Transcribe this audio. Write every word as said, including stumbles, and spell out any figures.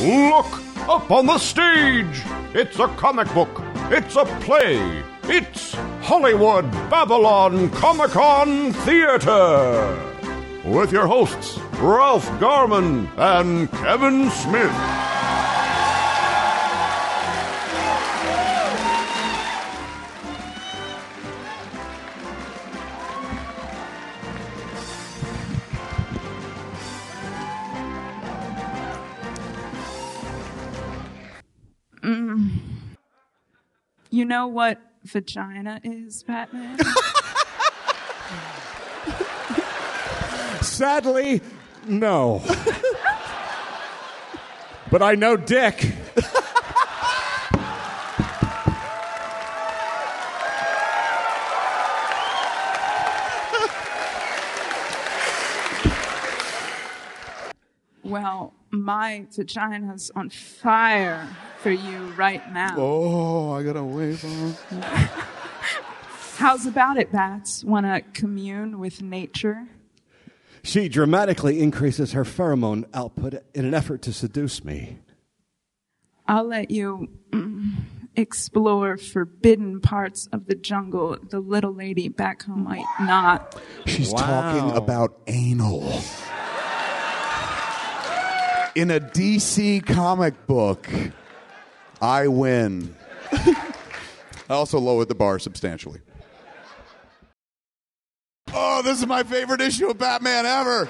Look up on the stage. It's a comic book. It's a play. It's Hollywood Babylon Comic-Con Theater. With your hosts, Ralph Garman and Kevin Smith. Mm. You know what vagina is, Batman? Sadly, no. But I know dick. Well, my vagina's on fire for you right now. Oh, I got a wave on. How's about it, Bats? Want to commune with nature? She dramatically increases her pheromone output in an effort to seduce me. I'll let you explore forbidden parts of the jungle. The little lady back home might not. She's wow. talking about anal. In a D C comic book, I win. I also lowered the bar substantially. Oh, this is my favorite issue of Batman ever.